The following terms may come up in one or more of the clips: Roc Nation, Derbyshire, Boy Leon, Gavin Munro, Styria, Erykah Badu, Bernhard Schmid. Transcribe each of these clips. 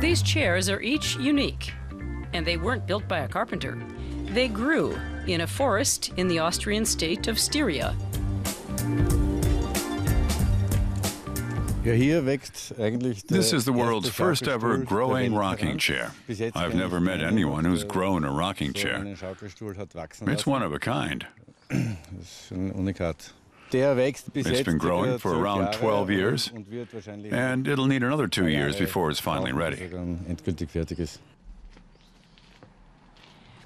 These chairs are each unique, and they weren't built by a carpenter. They grew in a forest in the Austrian state of Styria. This is the world's first ever growing rocking chair. I've never met anyone who's grown a rocking chair. It's one of a kind. It's been growing for around 12 years, and it'll need another 2 years before it's finally ready.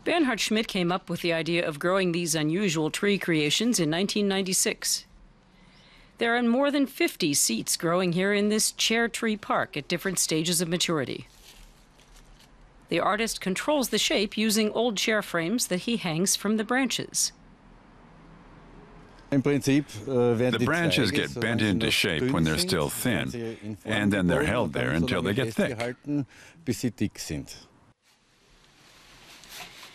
Bernhard Schmid came up with the idea of growing these unusual tree creations in 1996. There are more than 50 seats growing here in this chair tree park at different stages of maturity. The artist controls the shape using old chair frames that he hangs from the branches. The branches get bent into shape when they're still thin, and then they're held there until they get thick.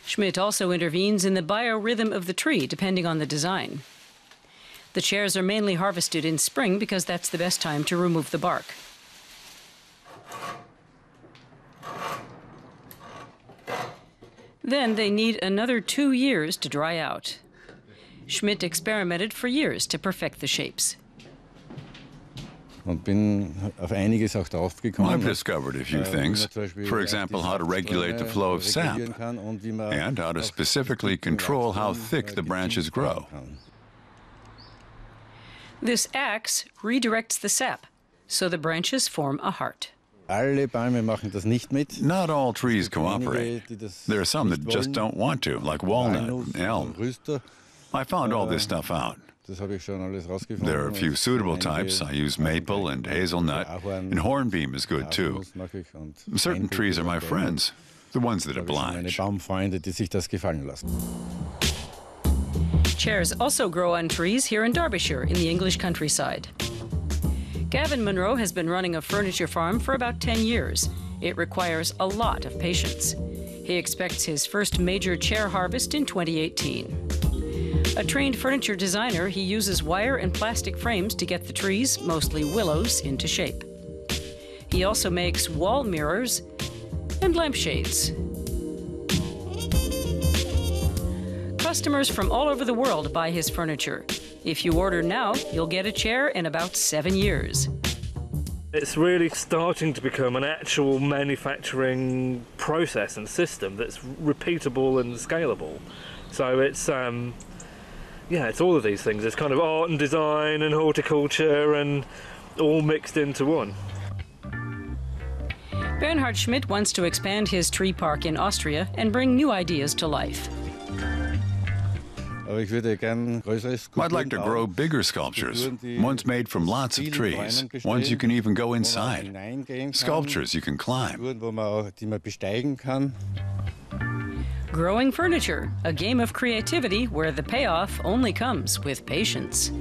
Schmid also intervenes in the biorhythm of the tree, depending on the design. The chairs are mainly harvested in spring because that's the best time to remove the bark. Then they need another 2 years to dry out. Schmid experimented for years to perfect the shapes. I've discovered a few things, for example, how to regulate the flow of sap and how to specifically control how thick the branches grow. This axe redirects the sap, so the branches form a heart. Not all trees cooperate. There are some that just don't want to, like walnut and elm. I found all this stuff out. There are a few suitable types. I use maple and hazelnut, and hornbeam is good too. Certain trees are my friends, the ones that oblige. Chairs also grow on trees here in Derbyshire, in the English countryside. Gavin Munro has been running a furniture farm for about 10 years. It requires a lot of patience. He expects his first major chair harvest in 2018. A trained furniture designer, he uses wire and plastic frames to get the trees, mostly willows, into shape. He also makes wall mirrors and lampshades. Customers from all over the world buy his furniture. If you order now, you'll get a chair in about 7 years. It's really starting to become an actual manufacturing process and system that's repeatable and scalable. So it's yeah, it's all of these things. It's kind of art and design and horticulture and all mixed into one. Bernhard Schmid wants to expand his tree park in Austria and bring new ideas to life. I'd like to grow bigger sculptures, ones made from lots of trees, ones you can even go inside, sculptures you can climb. Growing furniture, a game of creativity where the payoff only comes with patience.